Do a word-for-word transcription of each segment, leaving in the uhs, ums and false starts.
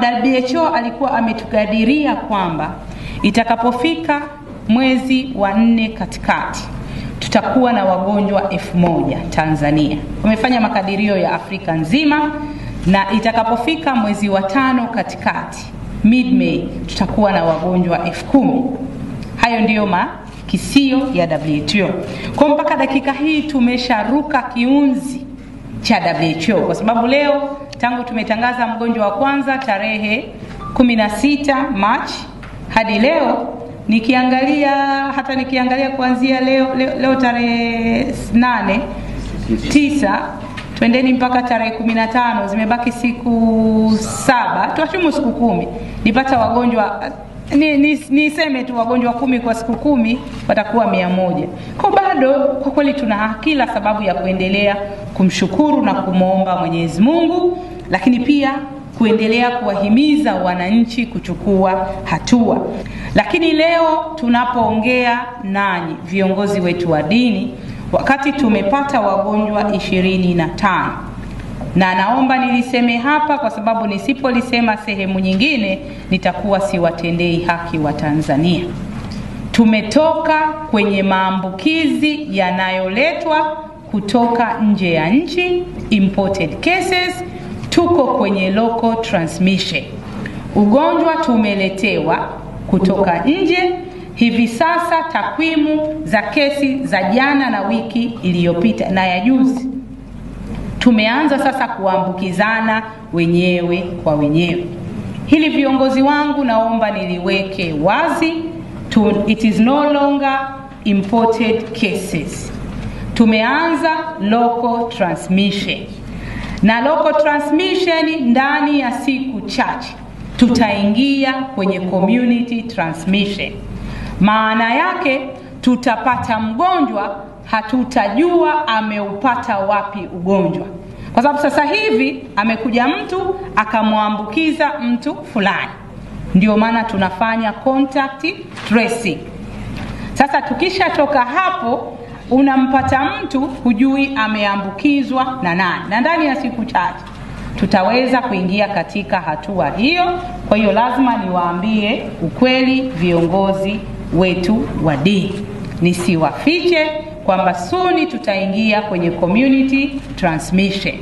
W H O alikuwa ametukadiria kwamba itakapofika mwezi wa nne katikati tutakuwa na wagonjwa elfu moja Tanzania. Wamefanya makadirio ya Afrika nzima, na itakapofika mwezi wa tano katikati, mid-May, tutakuwa na wagonjwa elfu kumi. Hayo ndiyo makisio ya W H O. Kwa mpaka dakika hii tumesharuka kiunzi cha W H O, kwa sababu leo tangu tumetangaza mgonjwa wa kwanza tarehe kumi na sita Machi hadi leo, nikiangalia hata nikiangalia kuanzia leo leo, leo tarehe nane tisa twendeni mpaka tarehe kumi na tano, zimebaki siku saba, tuachumu siku kumi, nipata wagonjwa niseme ni, ni tu wagonjwa kumi kwa siku kumi watakuwa mia moja. Kwa bado kwa kweli tuna kila sababu ya kuendelea kumshukuru na kumuomba Mwenyezi Mungu, lakini pia kuendelea kuwahimiza wananchi kuchukua hatua. Lakini leo tunapoongea nanyi viongozi wetu wa dini, wakati tumepata wagonjwa ishirini na tano, na naomba niliseme hapa kwa sababu nisipolisema sehemu nyingine nitakuwa siwatendei haki wa Tanzania. Tumetoka kwenye maambukizi yanayoletwa kutoka nje ya nchi, imported cases, tuko kwenye local transmission. Ugonjwa tumeletewa kutoka nje. Hivi sasa takwimu za kesi za jana na wiki iliyopita na ya juzi, tumeanza sasa kuambukizana wenyewe kwa wenyewe. Hili viongozi wangu naomba niliweke wazi, to, it is no longer imported cases. Tumeanza local transmission. Na local transmission ndani ya siku chache tutaingia kwenye community transmission. Maana yake tutapata mgonjwa, hatutajua ameupata wapi ugonjwa, kwa sababu sasa hivi amekuja mtu akamwambukiza mtu fulani. Ndio maana tunafanya contact tracing. Sasa tukishatoka hapo, unampata mtu hujui ameambukizwa na nani, na ndani ya siku chache tutaweza kuingia katika hatua hiyo. Kwa hiyo lazima niwaambie ukweli viongozi wetu wa dini, nisiwafiche kwamba soon tutaingia kwenye community transmission.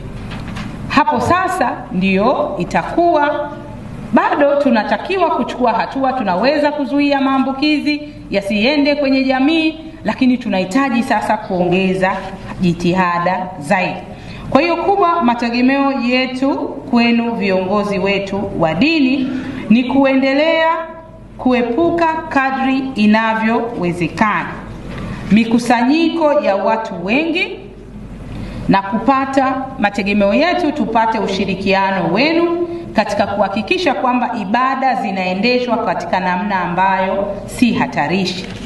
Hapo sasa ndio itakuwa bado tunatakiwa kuchukua hatua. Tunaweza kuzuia maambukizi yasiende kwenye jamii, lakini tunahitaji sasa kuongeza jitihada zaidi. Kwa hiyo kubwa mategemeo yetu kwenu viongozi wetu wa dini ni kuendelea kuepuka kadri inavyowezekana mikusanyiko ya watu wengi, na kupata mategemeo yetu tupate ushirikiano wenu katika kuhakikisha kwamba ibada zinaendeshwa katika namna ambayo si hatarishi.